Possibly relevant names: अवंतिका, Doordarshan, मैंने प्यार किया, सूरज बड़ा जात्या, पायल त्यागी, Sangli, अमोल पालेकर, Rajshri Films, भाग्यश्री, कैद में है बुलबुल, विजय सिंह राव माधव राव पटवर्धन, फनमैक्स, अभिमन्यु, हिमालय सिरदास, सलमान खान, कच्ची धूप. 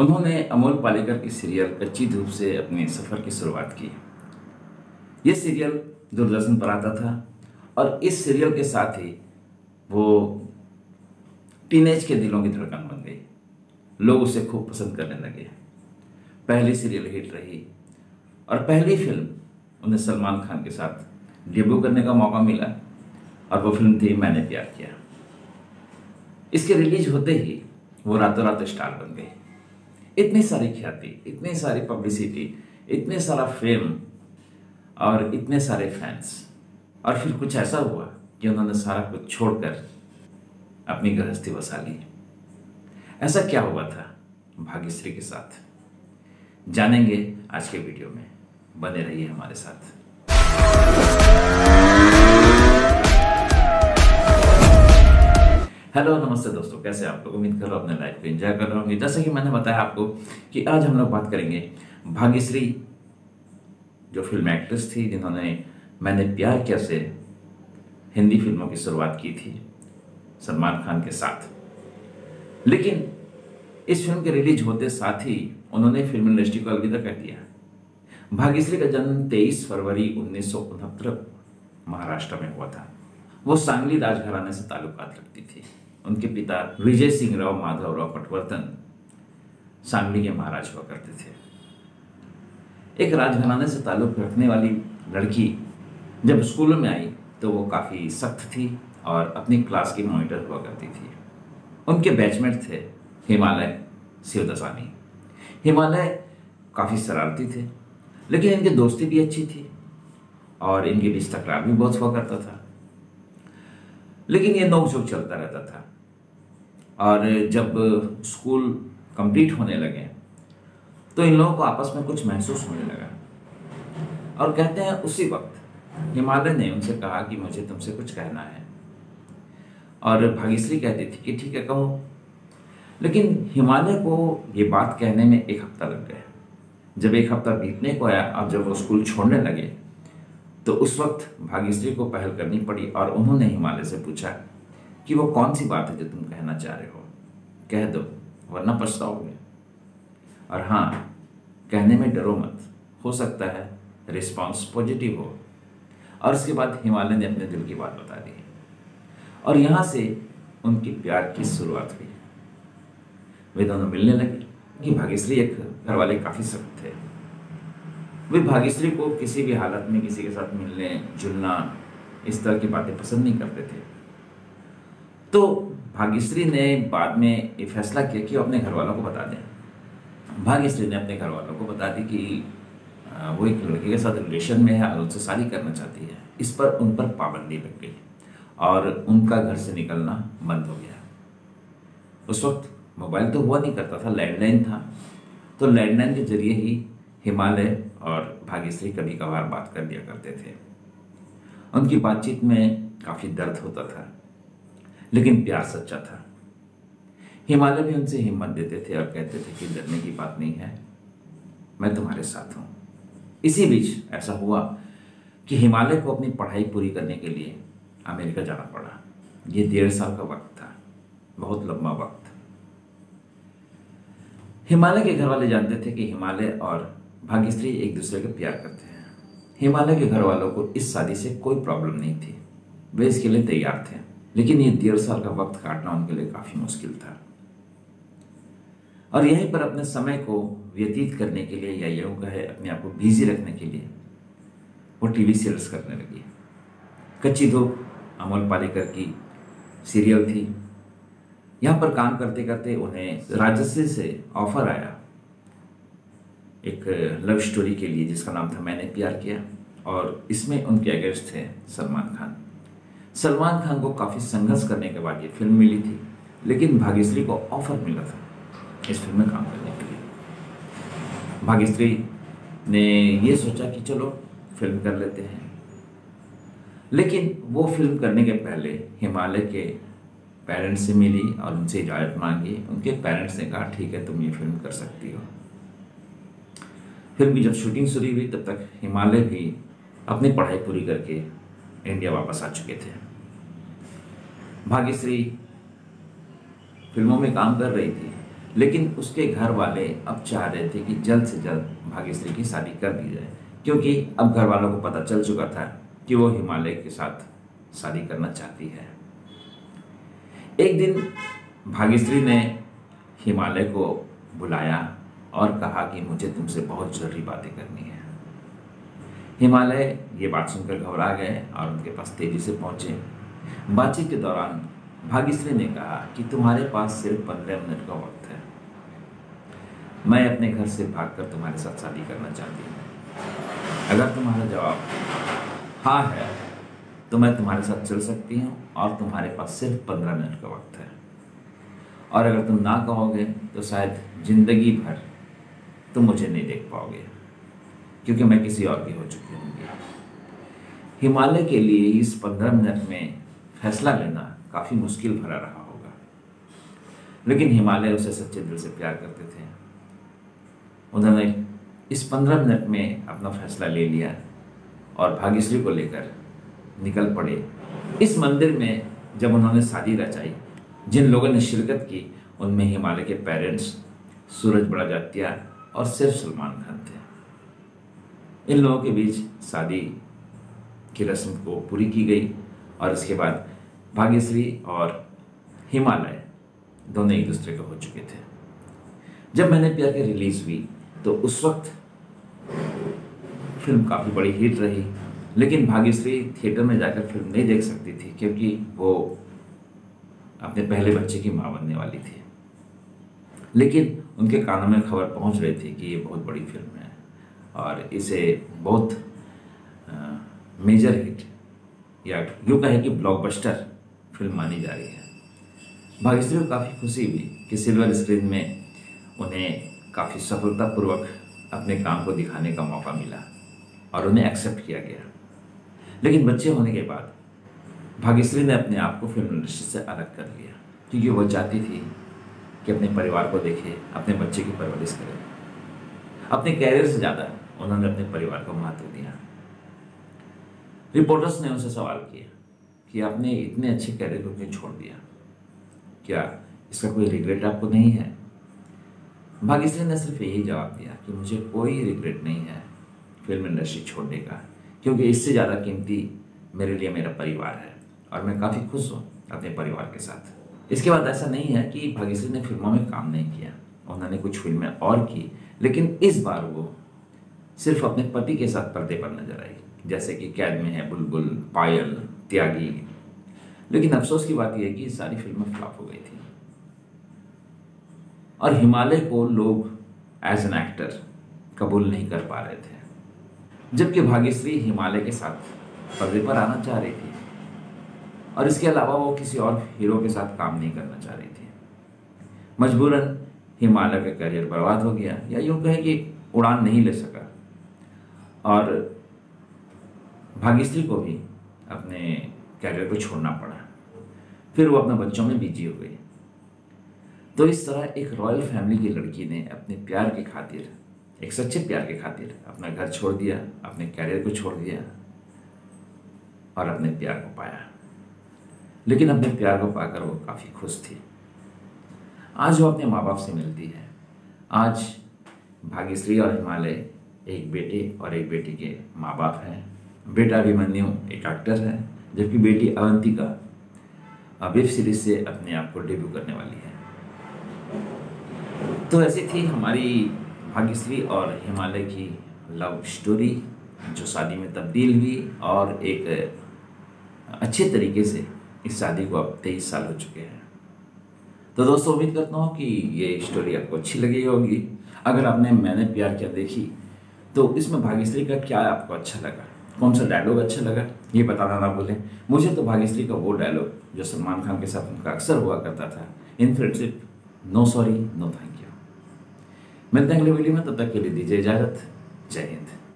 उन्होंने अमोल पालेकर के सीरियल कच्ची धूप से अपने सफ़र की शुरुआत की। ये सीरियल दूरदर्शन पर आता था और इस सीरियल के साथ ही वो टीनेज के दिलों की धड़कन बन गई। लोग उसे खूब पसंद करने लगे। पहली सीरियल हिट रही और पहली फिल्म उन्हें सलमान खान के साथ डेब्यू करने का मौका मिला और वो फिल्म थी मैंने प्यार किया। इसके रिलीज होते ही वो रातों रात स्टार बन गई। इतनी सारी ख्याति, इतनी सारी पब्लिसिटी, इतने सारा फेम और इतने सारे फैंस। और फिर कुछ ऐसा हुआ कि उन्होंने सारा कुछ छोड़कर अपनी गृहस्थी बसा ली। ऐसा क्या हुआ था भाग्यश्री के साथ, जानेंगे आज के वीडियो में। बने रहिए हमारे साथ। हेलो नमस्ते दोस्तों, कैसे आप लोग? उम्मीद कर रहा हूँ अपने लाइफ को एंजॉय कर रहे होंगे। जैसे कि मैंने बताया आपको कि आज हम लोग बात करेंगे भाग्यश्री, जो फिल्म एक्ट्रेस थी जिन्होंने मैंने प्यार किया से हिंदी फिल्मों की शुरुआत की थी सलमान खान के साथ। लेकिन इस फिल्म के रिलीज होते साथ ही उन्होंने फिल्म इंडस्ट्री को अलविदा कर दिया। भाग्यश्री का जन्म 23 फरवरी 1969 को महाराष्ट्र में हुआ था। वो सांगली राजघराने से ताल्लुकात रखती थी। उनके पिता विजय सिंह राव माधव राव पटवर्धन सांगली के महाराज हुआ करते थे। एक राजघराने से ताल्लुक रखने वाली लड़की जब स्कूल में आई तो वो काफ़ी सख्त थी और अपनी क्लास की मॉनिटर हुआ करती थी। उनके बैचमेट थे हिमालय सिरदास। हिमालय काफ़ी शरारती थे लेकिन इनकी दोस्ती भी अच्छी थी और इनके बीच तकरार भी बहुत हुआ करता था, लेकिन ये नोकझोंक चलता रहता था। और जब स्कूल कंप्लीट होने लगे तो इन लोगों को आपस में कुछ महसूस होने लगा। और कहते हैं उसी वक्त हिमालय ने उनसे कहा कि मुझे तुमसे कुछ कहना है। और भाग्यश्री कहती थी कि ठीक है कहो, लेकिन हिमालय को ये बात कहने में एक हफ्ता लग गया। जब एक हफ्ता बीतने को आया और जब वो स्कूल छोड़ने लगे तो उस वक्त भाग्यश्री को पहल करनी पड़ी और उन्होंने हिमालय से पूछा कि वो कौन सी बात है जो तुम कहना चाह रहे हो, कह दो वरना पछताओगे। और हाँ, कहने में डरो मत, हो सकता है रिस्पॉन्स पॉजिटिव हो। और उसके बाद हिमालय ने अपने दिल की बात बता दी और यहाँ से उनकी प्यार की शुरुआत हुई। वे दोनों मिलने लगे कि भाग्यश्री एक घर वाले काफ़ी सख्त थे। वे भाग्यश्री को किसी भी हालत में किसी के साथ मिलने जुलना, इस तरह की बातें पसंद नहीं करते थे। तो भाग्यश्री ने बाद में ये फैसला किया कि वो अपने घर वालों को बता दें। भाग्यश्री ने अपने घर वालों को बता दी कि वो एक लड़के के साथ रिलेशन में है और उससे शादी करना चाहती है। इस पर उन पर पाबंदी लग गई और उनका घर से निकलना बंद हो गया। उस वक्त मोबाइल तो हुआ नहीं करता था, लैंडलाइन था। तो लैंडलाइन के जरिए ही हिमालय और भाग्यश्री कभी कभार बात कर लिया करते थे। उनकी बातचीत में काफ़ी दर्द होता था लेकिन प्यार सच्चा था। हिमालय भी उनसे हिम्मत देते थे और कहते थे कि डरने की बात नहीं है, मैं तुम्हारे साथ हूँ। इसी बीच ऐसा हुआ कि हिमालय को अपनी पढ़ाई पूरी करने के लिए अमेरिका जाना पड़ा। ये 1.5 साल का वक्त था, बहुत लंबा वक्त। हिमालय के घर वाले जानते थे कि हिमालय और भाग्यश्री एक दूसरे को प्यार करते हैं। हिमालय के घर वालों को इस शादी से कोई प्रॉब्लम नहीं थी, वे इसके लिए तैयार थे। लेकिन ये 1.5 साल का वक्त काटना उनके लिए काफ़ी मुश्किल था। और यहीं पर अपने समय को व्यतीत करने के लिए या यूँ कहे अपने आप को बिजी रखने के लिए वो टीवी सीरियल्स करने लगी। कच्ची धूप अमोल पालेकर की सीरियल थी। यहाँ पर काम करते करते उन्हें राजश्री से ऑफर आया एक लव स्टोरी के लिए जिसका नाम था मैंने प्यार किया। और इसमें उनके अगेंस्ट थे सलमान खान। सलमान खान को काफ़ी संघर्ष करने के बाद ये फिल्म मिली थी, लेकिन भाग्यश्री को ऑफर मिला था इस फिल्म में काम करने के लिए। भाग्यश्री ने ये सोचा कि चलो फिल्म कर लेते हैं। लेकिन वो फिल्म करने के पहले हिमालय के पेरेंट्स से मिली और उनसे इजाज़त मांगी। उनके पेरेंट्स ने कहा ठीक है तुम ये फिल्म कर सकती हो। फिल्म की जब शूटिंग शुरू हुई तब तक हिमालय भी अपनी पढ़ाई पूरी करके इंडिया वापस आ चुके थे। भाग्यश्री फिल्मों में काम कर रही थी लेकिन उसके घर वाले अब चाह रहे थे कि जल्द से जल्द भाग्यश्री की शादी कर दी जाए, क्योंकि अब घर वालों को पता चल चुका था कि वो हिमालय के साथ शादी करना चाहती है। एक दिन भाग्यश्री ने हिमालय को बुलाया और कहा कि मुझे तुमसे बहुत जरूरी बातें करनी है। हिमालय ये बात सुनकर घबरा गए और उनके पास तेजी से पहुंचे। बातचीत के दौरान भाग्यश्री ने कहा कि तुम्हारे पास सिर्फ 15 मिनट का वक्त है, मैं अपने घर से भागकर तुम्हारे साथ शादी करना चाहती हूँ। अगर तुम्हारा जवाब हाँ है तो मैं तुम्हारे साथ चल सकती हूँ और तुम्हारे पास सिर्फ 15 मिनट का वक्त है, और अगर तुम ना कहोगे तो शायद जिंदगी भर तुम मुझे नहीं देख पाओगे, क्योंकि मैं किसी और की हो चुकी होंगी। हिमालय के लिए इस 15 मिनट में फैसला लेना काफ़ी मुश्किल भरा रहा होगा, लेकिन हिमालय उसे सच्चे दिल से प्यार करते थे। उन्होंने इस 15 मिनट में अपना फैसला ले लिया और भाग्यश्री को लेकर निकल पड़े। इस मंदिर में जब उन्होंने शादी रचाई, जिन लोगों ने शिरकत की उनमें हिमालय के पेरेंट्स सूरज बड़ा जात्या और सिर्फ सलमान खान थे। इन लोगों के बीच शादी की रस्म को पूरी की गई और इसके बाद भाग्यश्री और हिमालय दोनों एक दूसरे के हो चुके थे। जब मैंने प्यार किया रिलीज हुई तो उस वक्त फिल्म काफ़ी बड़ी हिट रही, लेकिन भाग्यश्री थिएटर में जाकर फिल्म नहीं देख सकती थी क्योंकि वो अपने पहले बच्चे की मां बनने वाली थी। लेकिन उनके कानों में खबर पहुंच रही थी कि ये बहुत बड़ी फिल्म है और इसे बहुत मेजर हिट या यूँ कहें कि ब्लॉकबस्टर फिल्म मानी जा रही है। भाग्यश्री को काफ़ी खुशी हुई कि सिल्वर स्क्रीन में उन्हें काफ़ी सफलतापूर्वक अपने काम को दिखाने का मौका मिला और उन्हें एक्सेप्ट किया गया। लेकिन बच्चे होने के बाद भाग्यश्री ने अपने आप को फिल्म इंडस्ट्री से अलग कर लिया, क्योंकि वह चाहती थी कि अपने परिवार को देखे, अपने बच्चे की परवरिश करे। अपने कैरियर से ज़्यादा उन्होंने अपने परिवार को महत्व दिया। रिपोर्टर्स ने उनसे सवाल किया कि आपने इतने अच्छे कैरियर को क्यों छोड़ दिया, क्या इसका कोई रिग्रेट आपको नहीं है? भाग्यश्री ने सिर्फ यही जवाब दिया कि मुझे कोई रिग्रेट नहीं है फिल्म इंडस्ट्री छोड़ने का, क्योंकि इससे ज़्यादा कीमती मेरे लिए मेरा परिवार है और मैं काफ़ी खुश हूँ अपने परिवार के साथ। इसके बाद ऐसा नहीं है कि भाग्यश्री ने फिल्मों में काम नहीं किया, उन्होंने कुछ फिल्में और की, लेकिन इस बार वो सिर्फ अपने पति के साथ पर्दे पर नजर आई, जैसे कि कैद में है बुलबुल, पायल त्यागी। लेकिन अफसोस की बात यह है कि सारी फिल्में फ्लॉप हो गई थी और हिमालय को लोग एज एन एक्टर कबूल नहीं कर पा रहे थे, जबकि भाग्यश्री हिमालय के साथ पर्दे पर आना चाह रही थी और इसके अलावा वो किसी और हीरो के साथ काम नहीं करना चाह रही थी। मजबूरन हिमालय का करियर बर्बाद हो गया, या यूँ कहें कि उड़ान नहीं ले सका, और भाग्यश्री को भी अपने कैरियर को छोड़ना पड़ा। फिर वो अपने बच्चों में बिजी हो गई। तो इस तरह एक रॉयल फैमिली की लड़की ने अपने प्यार की खातिर, एक सच्चे प्यार की खातिर अपना घर छोड़ दिया, अपने कैरियर को छोड़ दिया और अपने प्यार को पाया। लेकिन अपने प्यार को पाकर वो काफ़ी खुश थी। आज वो अपने माँ बाप से मिलती है। आज भाग्यश्री और हिमालय एक बेटे और एक बेटी के माँ बाप हैं। बेटा अभिमन्यु एक एक्टर है, जबकि बेटी अवंतिका वेब सीरीज से अपने आप को डेब्यू करने वाली है। तो ऐसी थी हमारी भाग्यश्री और हिमालय की लव स्टोरी, जो शादी में तब्दील हुई और एक अच्छे तरीके से इस शादी को अब 23 साल हो चुके हैं। तो दोस्तों, उम्मीद करता हूँ कि ये स्टोरी आपको अच्छी लगी होगी। अगर आपने मैंने प्यार किया देखी तो इसमें भाग्यश्री का क्या आपको अच्छा लगा, कौन सा डायलॉग अच्छा लगा, ये बताना ना भूलें। मुझे तो भाग्यश्री का वो डायलॉग जो सलमान खान के साथ उनका अक्सर हुआ करता था, in friendship no sorry no thank you. मिलते हैं अगले वीडियो में, तब तक के लिए दीजिए इजाज़त। जय हिंद।